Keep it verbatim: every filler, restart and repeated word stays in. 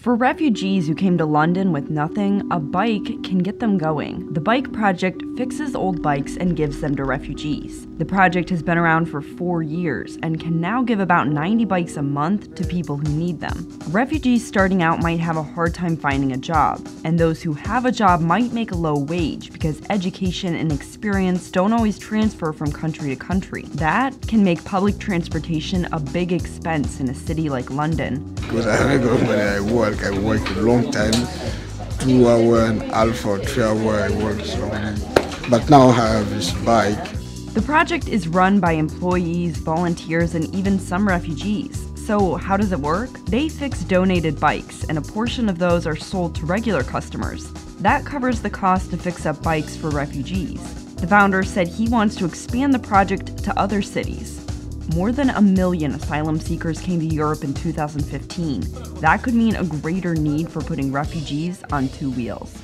For refugees who came to London with nothing, a bike can get them going. The Bike Project fixes old bikes and gives them to refugees. The project has been around for four years and can now give about ninety bikes a month to people who need them. Refugees starting out might have a hard time finding a job, and those who have a job might make a low wage because education and experience don't always transfer from country to country. That can make public transportation a big expense in a city like London. I work a long time, two hour and a half or three hour I work, so, but now I have this bike. The project is run by employees, volunteers, and even some refugees. So how does it work? They fix donated bikes, and a portion of those are sold to regular customers. That covers the cost to fix up bikes for refugees. The founder said he wants to expand the project to other cities. More than a million asylum seekers came to Europe in two thousand fifteen. That could mean a greater need for putting refugees on two wheels.